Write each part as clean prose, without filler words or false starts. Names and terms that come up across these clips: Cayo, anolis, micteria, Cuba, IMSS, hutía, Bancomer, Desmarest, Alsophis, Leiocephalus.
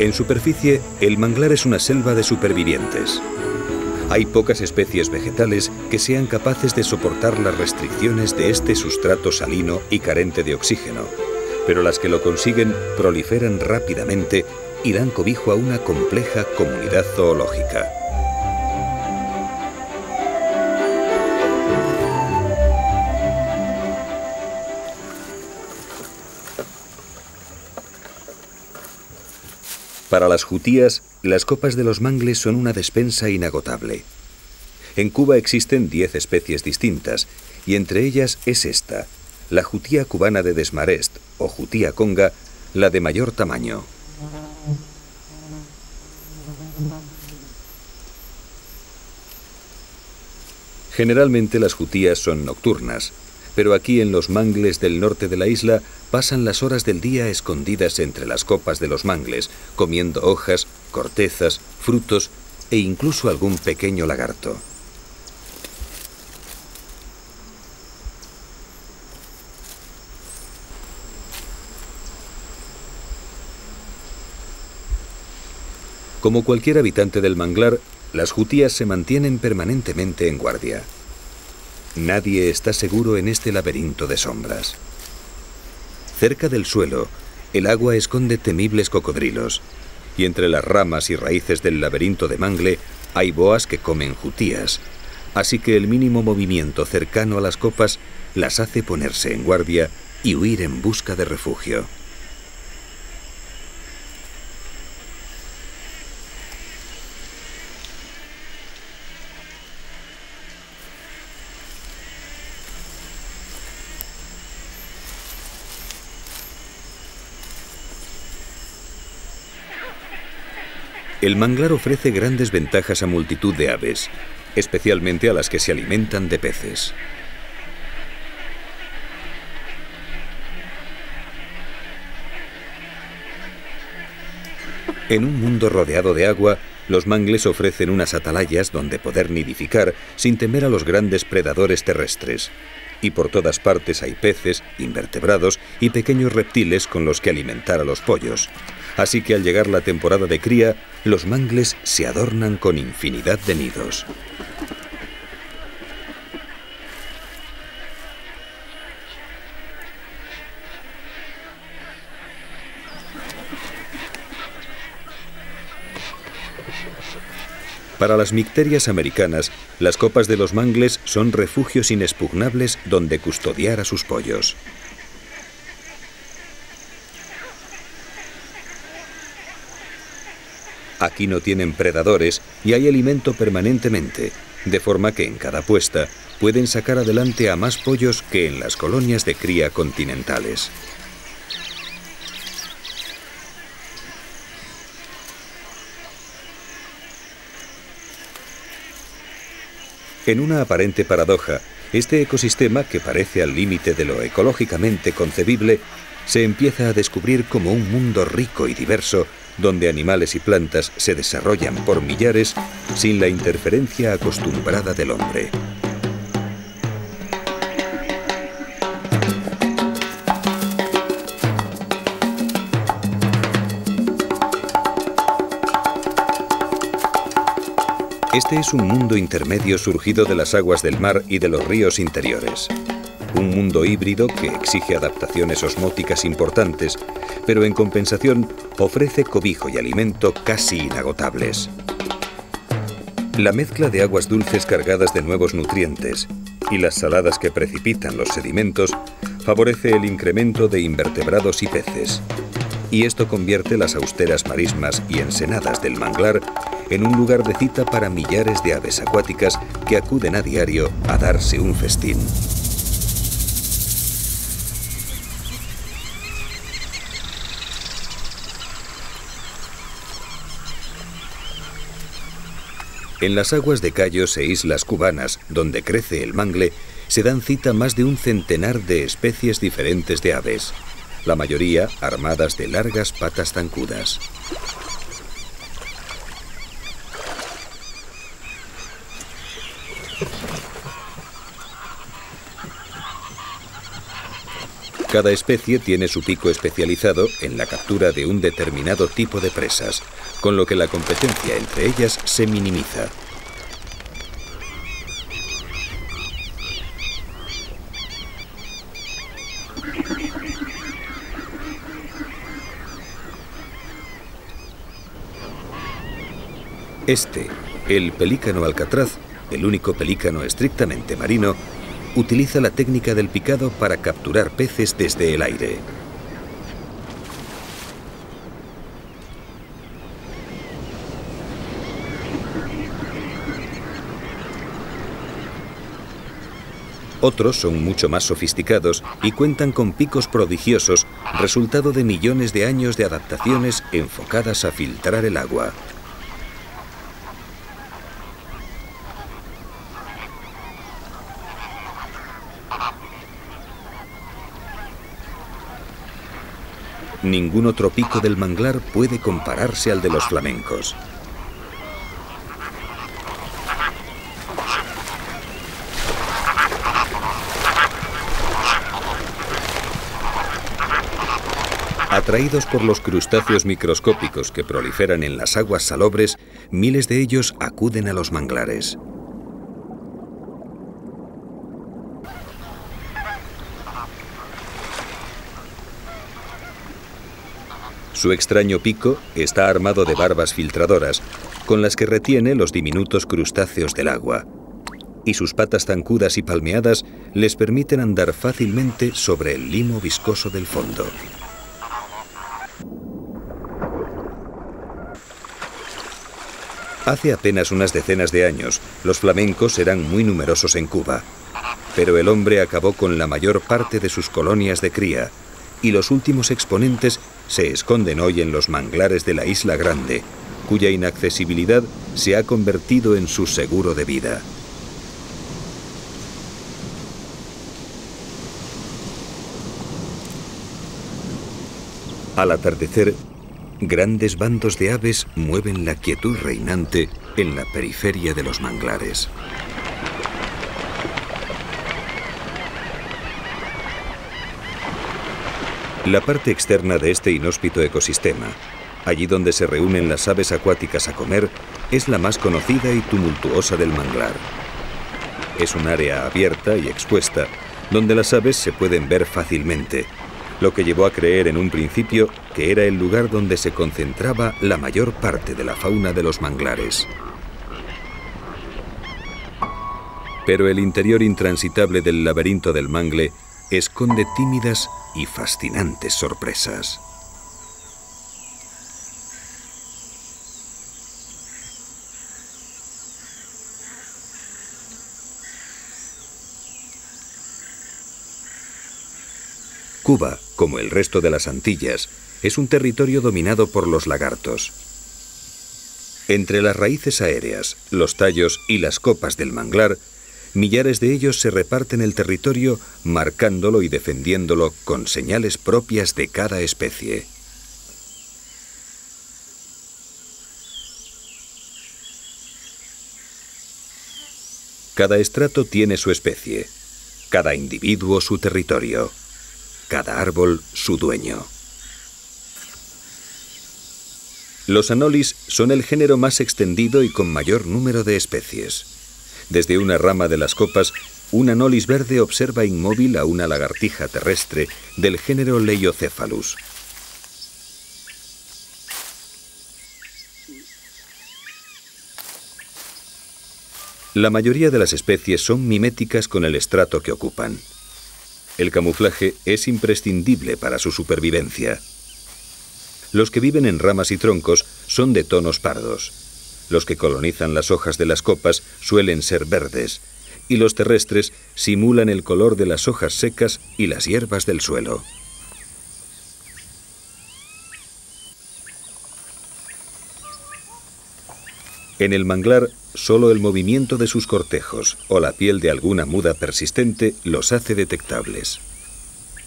En superficie, el manglar es una selva de supervivientes. Hay pocas especies vegetales que sean capaces de soportar las restricciones de este sustrato salino y carente de oxígeno, pero las que lo consiguen proliferan rápidamente y dan cobijo a una compleja comunidad zoológica. Para las jutías, las copas de los mangles son una despensa inagotable. En Cuba existen 10 especies distintas, y entre ellas es esta, la jutía cubana de Desmarest, o jutía conga, la de mayor tamaño. Generalmente las jutías son nocturnas, pero aquí en los mangles del norte de la isla pasan las horas del día escondidas entre las copas de los mangles, comiendo hojas, cortezas, frutos e incluso algún pequeño lagarto. Como cualquier habitante del manglar, las jutías se mantienen permanentemente en guardia. Nadie está seguro en este laberinto de sombras. Cerca del suelo, el agua esconde temibles cocodrilos, y entre las ramas y raíces del laberinto de mangle hay boas que comen jutías, así que el mínimo movimiento cercano a las copas las hace ponerse en guardia y huir en busca de refugio. El manglar ofrece grandes ventajas a multitud de aves, especialmente a las que se alimentan de peces. En un mundo rodeado de agua, los mangles ofrecen unas atalayas donde poder nidificar sin temer a los grandes predadores terrestres. Y por todas partes hay peces, invertebrados y pequeños reptiles con los que alimentar a los pollos. Así que al llegar la temporada de cría, los mangles se adornan con infinidad de nidos. Para las micterias americanas, las copas de los mangles son refugios inexpugnables donde custodiar a sus pollos. Aquí no tienen predadores y hay alimento permanentemente, de forma que en cada puesta pueden sacar adelante a más pollos que en las colonias de cría continentales. En una aparente paradoja, este ecosistema, que parece al límite de lo ecológicamente concebible, se empieza a descubrir como un mundo rico y diverso, donde animales y plantas se desarrollan por millares sin la interferencia acostumbrada del hombre. Este es un mundo intermedio surgido de las aguas del mar y de los ríos interiores. Un mundo híbrido que exige adaptaciones osmóticas importantes, pero en compensación ofrece cobijo y alimento casi inagotables. La mezcla de aguas dulces cargadas de nuevos nutrientes y las saladas que precipitan los sedimentos favorece el incremento de invertebrados y peces. Y esto convierte las austeras marismas y ensenadas del manglar en un lugar de cita para millares de aves acuáticas que acuden a diario a darse un festín. En las aguas de Cayos e islas cubanas, donde crece el mangle, se dan cita más de un centenar de especies diferentes de aves, la mayoría armadas de largas patas zancudas. Cada especie tiene su pico especializado en la captura de un determinado tipo de presas, con lo que la competencia entre ellas se minimiza. El pelícano alcatraz, el único pelícano estrictamente marino, utiliza la técnica del picado para capturar peces desde el aire. Otros son mucho más sofisticados y cuentan con picos prodigiosos, resultado de millones de años de adaptaciones enfocadas a filtrar el agua. Ningún otro pico del manglar puede compararse al de los flamencos. Atraídos por los crustáceos microscópicos que proliferan en las aguas salobres, miles de ellos acuden a los manglares. Su extraño pico está armado de barbas filtradoras, con las que retiene los diminutos crustáceos del agua, y sus patas zancudas y palmeadas les permiten andar fácilmente sobre el limo viscoso del fondo. Hace apenas unas decenas de años, los flamencos eran muy numerosos en Cuba, pero el hombre acabó con la mayor parte de sus colonias de cría, y los últimos exponentes se esconden hoy en los manglares de la Isla Grande, cuya inaccesibilidad se ha convertido en su seguro de vida. Al atardecer, grandes bandos de aves mueven la quietud reinante en la periferia de los manglares. La parte externa de este inhóspito ecosistema, allí donde se reúnen las aves acuáticas a comer, es la más conocida y tumultuosa del manglar. Es un área abierta y expuesta, donde las aves se pueden ver fácilmente, lo que llevó a creer en un principio que era el lugar donde se concentraba la mayor parte de la fauna de los manglares. Pero el interior intransitable del laberinto del mangle esconde tímidas y fascinantes sorpresas. Cuba, como el resto de las Antillas, es un territorio dominado por los lagartos. Entre las raíces aéreas, los tallos y las copas del manglar, millares de ellos se reparten el territorio, marcándolo y defendiéndolo con señales propias de cada especie. Cada estrato tiene su especie, cada individuo su territorio, cada árbol su dueño. Los anolis son el género más extendido y con mayor número de especies. Desde una rama de las copas, un anolis verde observa inmóvil a una lagartija terrestre del género Leiocephalus. La mayoría de las especies son miméticas con el estrato que ocupan. El camuflaje es imprescindible para su supervivencia. Los que viven en ramas y troncos son de tonos pardos. Los que colonizan las hojas de las copas suelen ser verdes, y los terrestres simulan el color de las hojas secas y las hierbas del suelo. En el manglar, solo el movimiento de sus cortejos o la piel de alguna muda persistente los hace detectables.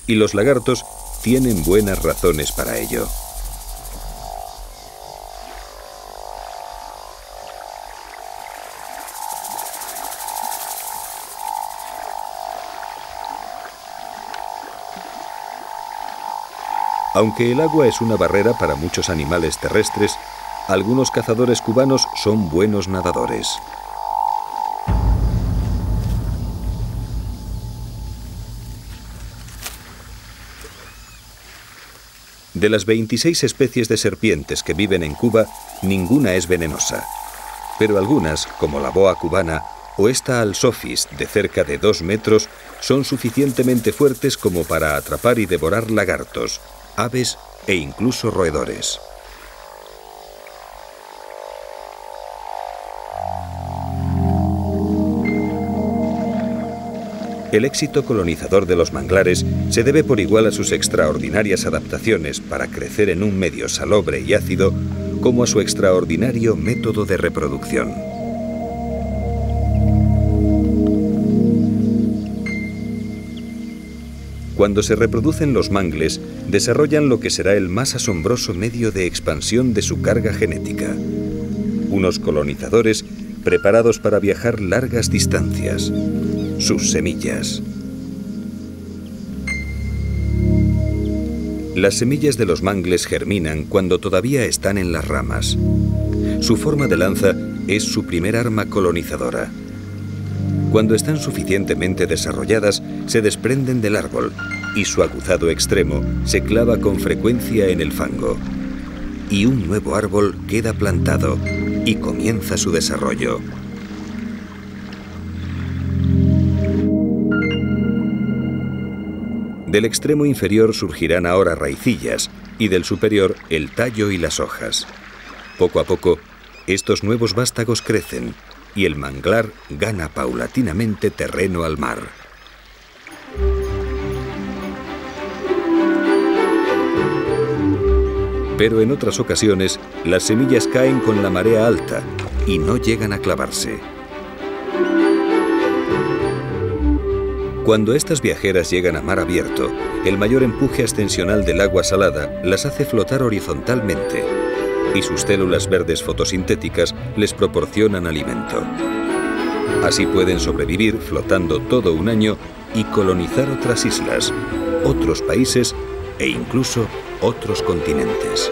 Y los lagartos tienen buenas razones para ello. Aunque el agua es una barrera para muchos animales terrestres, algunos cazadores cubanos son buenos nadadores. De las 26 especies de serpientes que viven en Cuba, ninguna es venenosa. Pero algunas, como la boa cubana o esta Alsophis de cerca de 2 metros, son suficientemente fuertes como para atrapar y devorar lagartos, aves e incluso roedores. El éxito colonizador de los manglares se debe por igual a sus extraordinarias adaptaciones para crecer en un medio salobre y ácido, como a su extraordinario método de reproducción. Cuando se reproducen los mangles, desarrollan lo que será el más asombroso medio de expansión de su carga genética. Unos colonizadores preparados para viajar largas distancias. Sus semillas. Las semillas de los mangles germinan cuando todavía están en las ramas. Su forma de lanza es su primer arma colonizadora. Cuando están suficientemente desarrolladas, se desprenden del árbol y su aguzado extremo se clava con frecuencia en el fango. Y un nuevo árbol queda plantado y comienza su desarrollo. Del extremo inferior surgirán ahora raicillas y del superior el tallo y las hojas. Poco a poco, estos nuevos vástagos crecen y el manglar gana paulatinamente terreno al mar. Pero en otras ocasiones, las semillas caen con la marea alta y no llegan a clavarse. Cuando estas viajeras llegan a mar abierto, el mayor empuje ascensional del agua salada las hace flotar horizontalmente y sus células verdes fotosintéticas les proporcionan alimento. Así pueden sobrevivir flotando todo un año y colonizar otras islas, otros países e incluso otros continentes.